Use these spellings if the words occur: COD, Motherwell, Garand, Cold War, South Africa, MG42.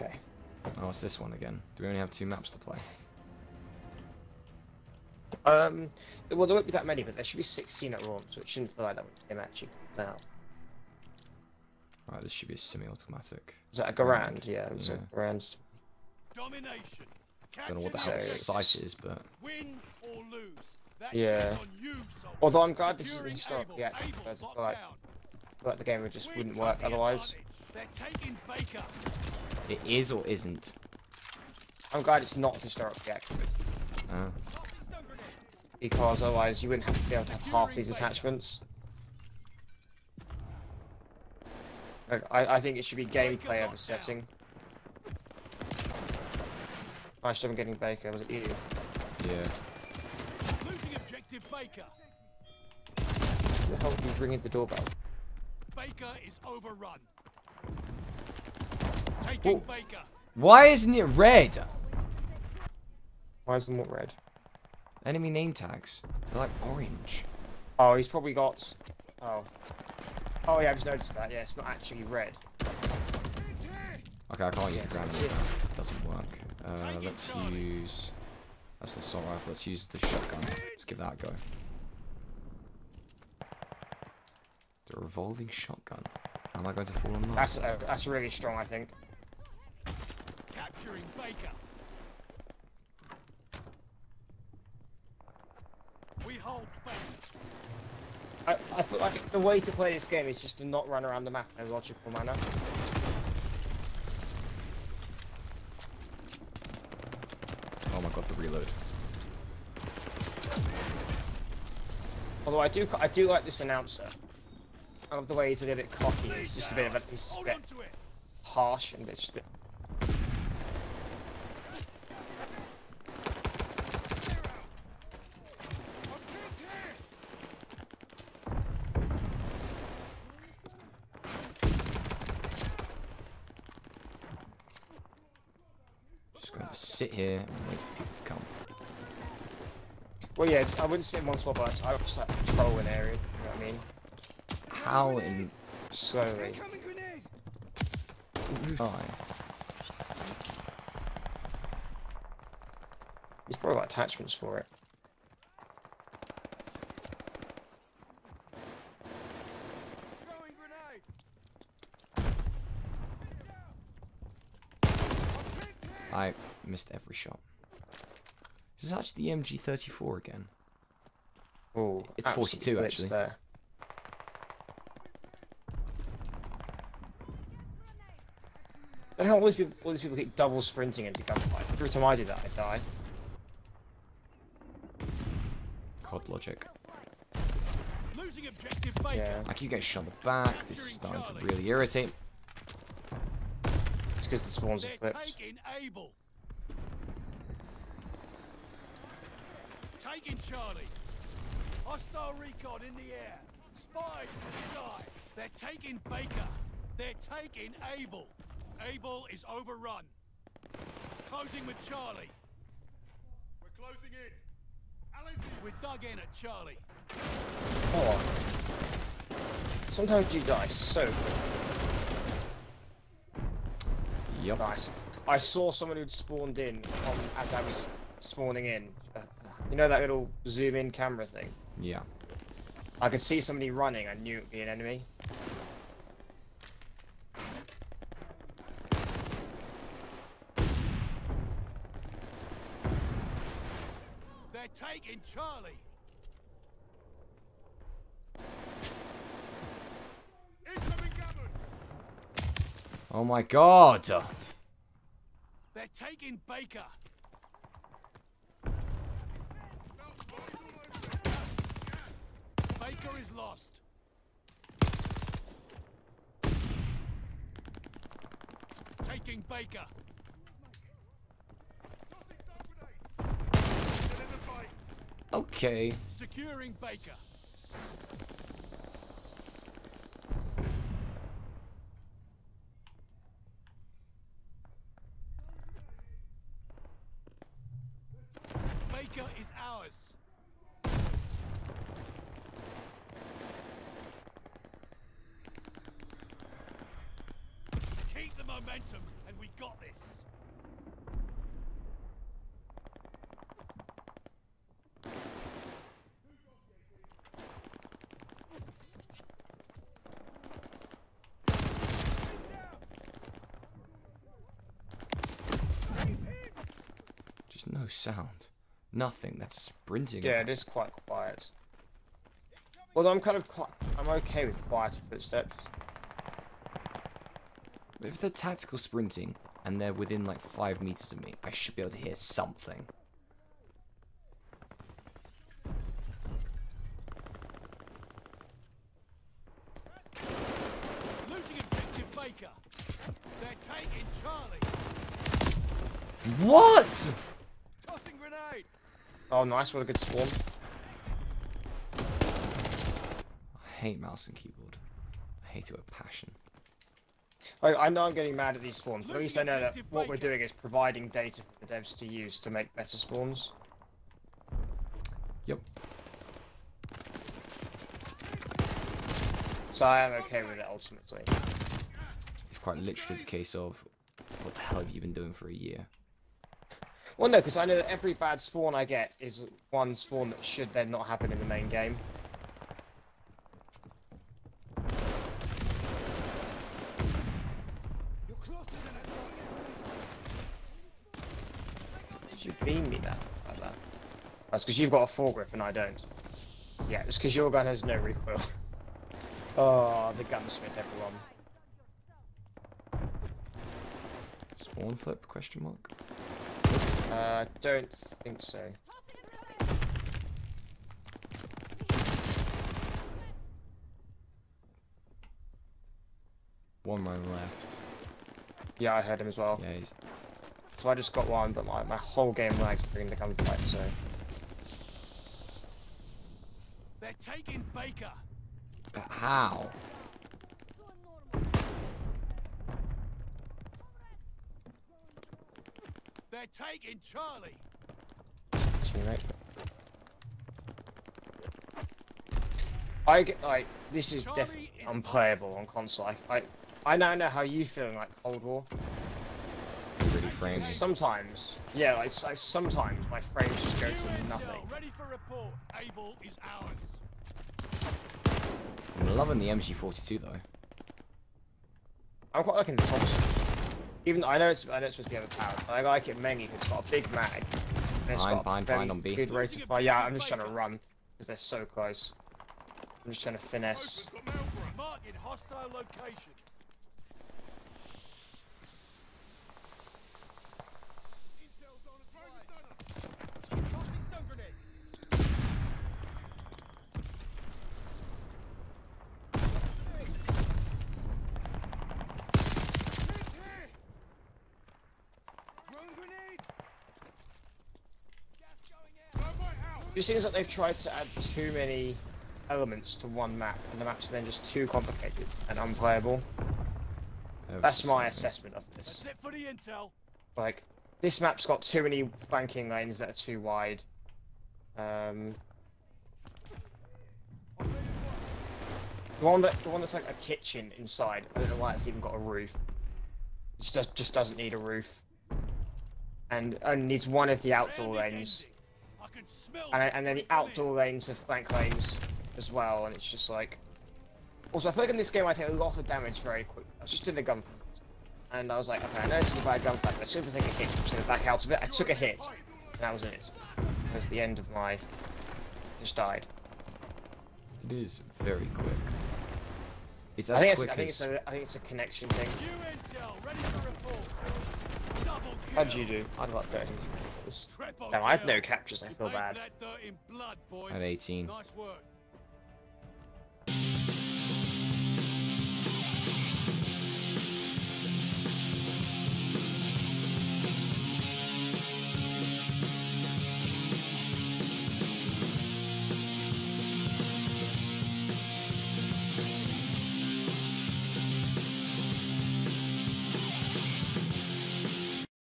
Okay. Oh, it's this one again. Do we only have 2 maps to play? Well, there won't be that many, but there should be 16 at once, so it shouldn't feel like that would actually down. Right, this should be a semi-automatic. Is that a Garand? Yeah, it's a Garand. Domination. Don't know what the hell site is, but win or lose. Yeah. You, although I'm glad this is in stock, yeah, because I feel like the game just wouldn't work otherwise. It is or isn't? I'm glad it's not historically accurate. Oh. Because otherwise you wouldn't have to be able to have half these attachments. I think it should be gameplay over setting. I should have been getting Baker, was it you? Yeah. Losing objective Baker. Who the hell are you ringing the doorbell? Baker is overrun. Taking Baker. Why isn't it red? Why isn't it red? Enemy name tags. They're like orange. Oh, he's probably got... Oh. Oh yeah, I just noticed that. Yeah, it's not actually red. Okay, I can't use the Garand. It doesn't work. Let's use... That's the assault rifle. Let's use the shotgun. Let's give that a go. The revolving shotgun. Am I going to fall on that? That's really strong, I think. Capturing Baker. We hold Baker. I feel like the way to play this game is just to not run around the map in a logical manner. Oh my god, the reload. Although I do like this announcer. I love the way he's a little bit cocky. It's just a bit of a bit harsh and a bit. Just going to sit here and wait for people to come. Well, yeah, I wouldn't sit in one spot, but I would just like patrol an area. You know what I mean? How in slowly. He's probably got attachments for it. I missed every shot. Is this actually the MG42 again? Oh, it's 42 actually. There. I don't know how all these people keep double sprinting into gunfight. Every time I do that, I die. COD logic. Losing objective Baker. Yeah. I keep getting shot in the back. This is starting to really irritate. It's because the spawns are flipped. Taking Charlie. Hostile recon in the air. Spies die. They're taking Baker. They're taking Able. Able is overrun. Closing with Charlie. We're closing in. We're dug in at Charlie. Oh. Sometimes you die so quick. Yep. Nice. I saw someone who'd spawned in as I was spawning in. You know that little zoom in camera thing? Yeah. I could see somebody running. I knew it would be an enemy. Taking Charlie. Oh my god. They're taking Baker. Baker is lost. Taking Baker. Okay. Securing Baker. Baker is ours. Keep them momentum, and we got this. Just no sound. Nothing. That's sprinting. Yeah, it is quite quiet. Although I'm kind of quite... I'm okay with quieter footsteps. If they're tactical sprinting and they're within like 5 meters of me, I should be able to hear something. Losing objective Baker. They're taking Charlie. What? Tossing grenade. Oh, nice. What a good swarm. I hate mouse and keyboard. I hate it with passion. I know I'm getting mad at these spawns, but at least I know that what we're doing is providing data for the devs to use to make better spawns. Yep. So I am okay with it, ultimately. It's quite literally the case of, what the hell have you been doing for a year? Well, no, because I know that every bad spawn I get is one spawn that should then not happen in the main game. You beam me that like that. That's because you've got a foregrip and I don't. Yeah, it's because your gun has no recoil. Oh, the gunsmith, everyone. Spawn flip? Question mark. I don't think so. One man left. Yeah, I heard him as well. Yeah, he's. So I just got one, but like my whole game lags during the gunfight, so. They're taking Baker. But how? They're taking Charlie. Right. I get like this is definitely unplayable on console. I now know how you feel like Cold War. Frames. Sometimes, yeah, like sometimes my frames just go to nothing. I'm loving the MG42 though. I'm quite liking the Thompson. Even though I know it's supposed to be overpowered, but I like it mainly because it's got a big mag. And it's got a very good rate of fire. Yeah, I'm just trying to run because they're so close. I'm just trying to finesse. Mark in hostile location. It seems like they've tried to add too many elements to one map, and the maps are then just too complicated and unplayable. That's my assessment of this. That's it for the intel. Like, this map's got too many flanking lanes that are too wide. The one that's like a kitchen inside. I don't know why it's even got a roof. It just doesn't need a roof, and only needs one of the outdoor lanes. And then the outdoor lanes are flank lanes as well, and it's just like. Also, I feel like in this game I take a lot of damage very quickly. I was just in the gunfight, and I was like, okay, I know this is a bad gunfight, but as soon as I take a hit, I'm just gonna back out of it. I took a hit, and that was it. That was the end of my. Just died. It is very quick. It's as quick as. I think it's a connection thing. How'd you do? I got 33 captures. Damn, I had no captures, I feel bad. I have 18. Nice work.